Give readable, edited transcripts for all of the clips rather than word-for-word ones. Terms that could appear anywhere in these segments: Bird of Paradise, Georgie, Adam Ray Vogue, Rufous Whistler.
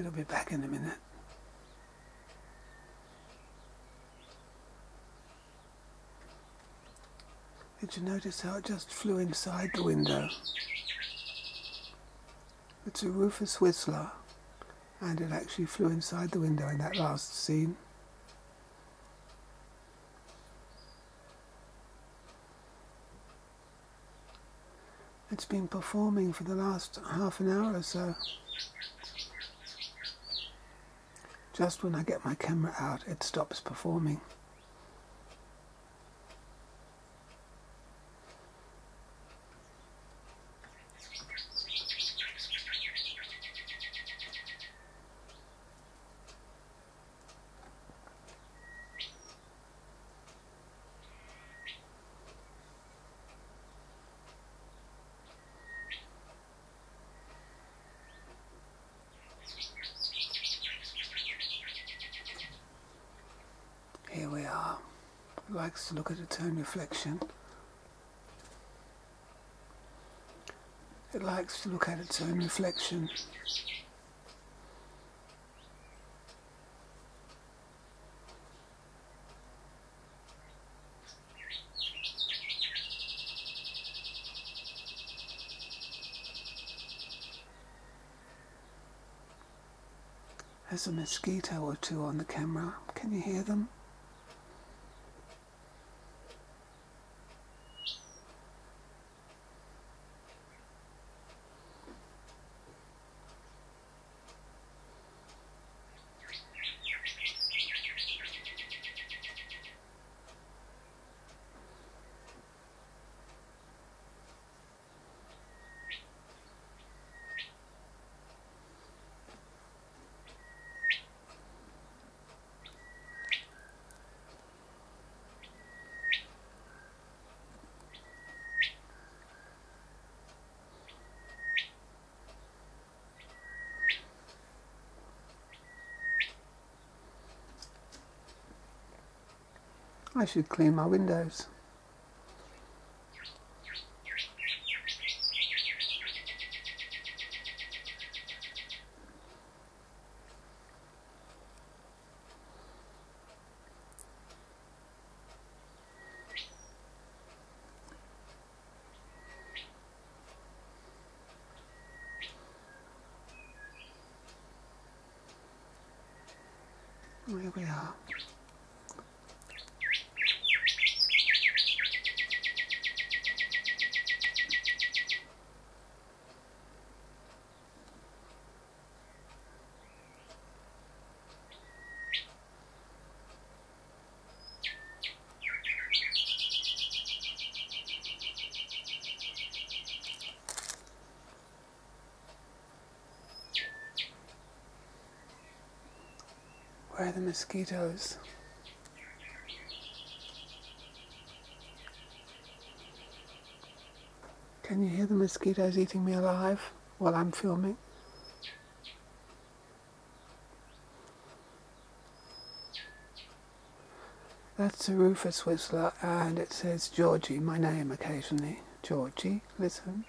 It'll be back in a minute. Did you notice how it just flew inside the window? It's a Rufous Whistler, and it actually flew inside the window in that last scene. It's been performing for the last half an hour or so. Just when I get my camera out, it stops performing. Likes to look at its own reflection. It likes to look at its own reflection. There's a mosquito or two on the camera. Can you hear them? I should clean my windows. Here we are. Where are the mosquitoes? Can you hear the mosquitoes eating me alive while I'm filming? That's a Rufous Whistler, and it says Georgie, my name occasionally. Georgie, listen.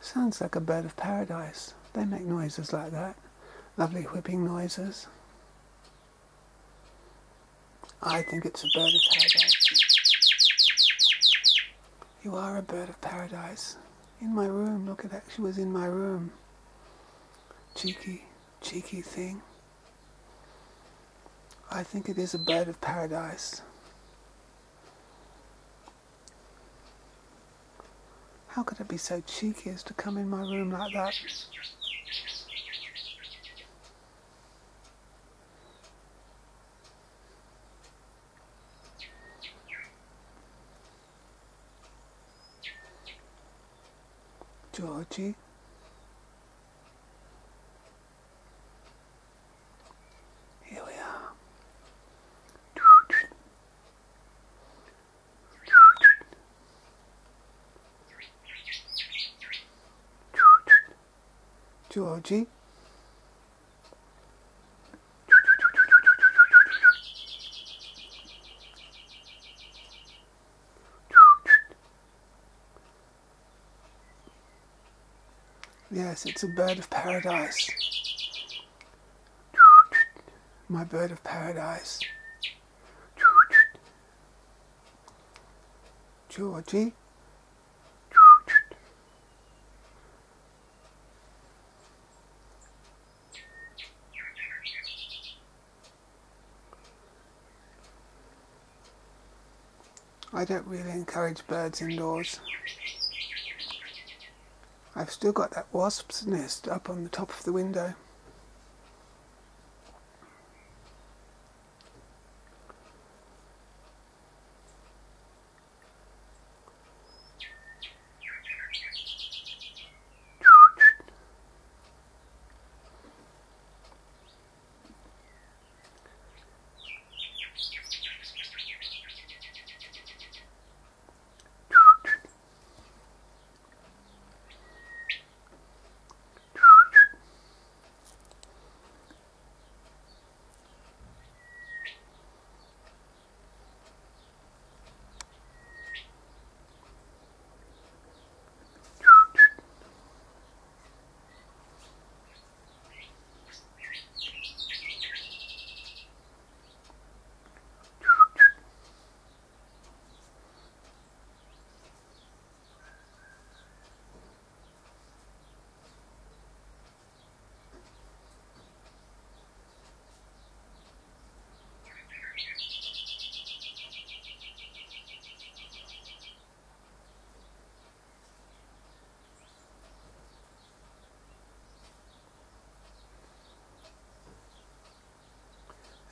Sounds like a bird of paradise. They make noises like that. Lovely whipping noises. I think it's a bird of paradise. You are a bird of paradise. In my room. Look, it actually was in my room. Cheeky, cheeky thing. I think it is a bird of paradise. How could it be so cheeky as to come in my room like that? Georgie. oggi. Yes, it's a bird of paradise. My bird of paradise. Georgie. I don't really encourage birds indoors. I've still got that wasp's nest up on the top of the window.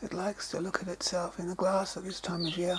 It likes to look at itself in the glass at this time of year.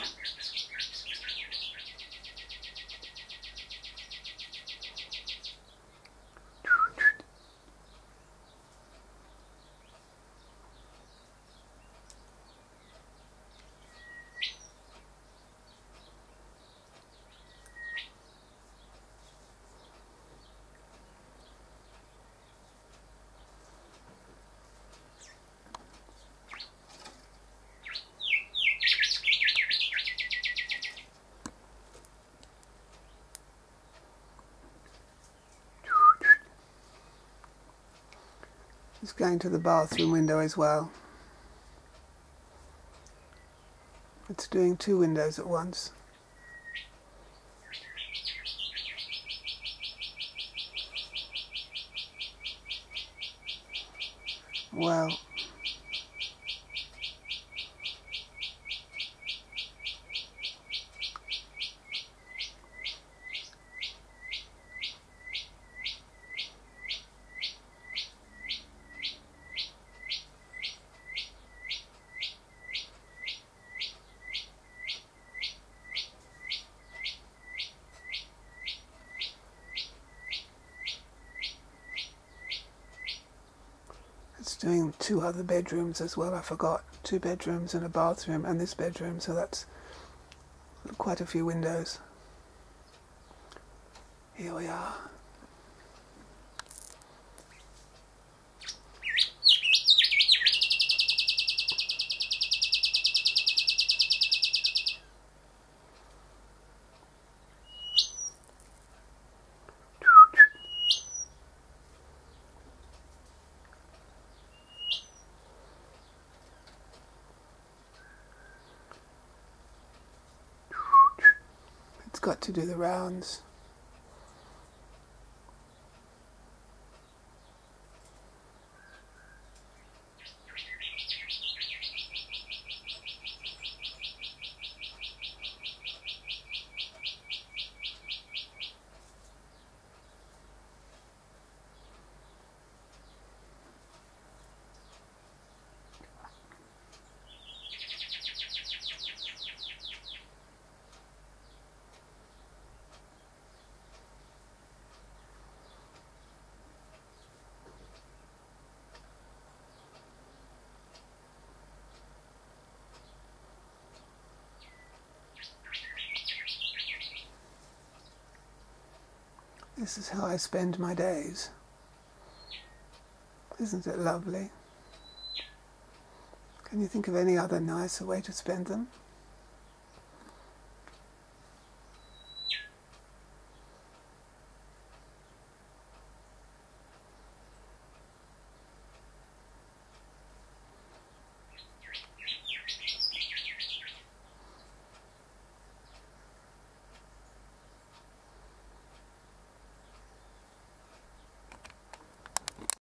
It's going to the bathroom window as well. It's doing two windows at once. Wow. Doing two other bedrooms as well, I forgot. Two bedrooms and a bathroom and this bedroom, so that's quite a few windows. Here we are. Got to do the rounds. This is how I spend my days. Isn't it lovely? Can you think of any other nicer way to spend them?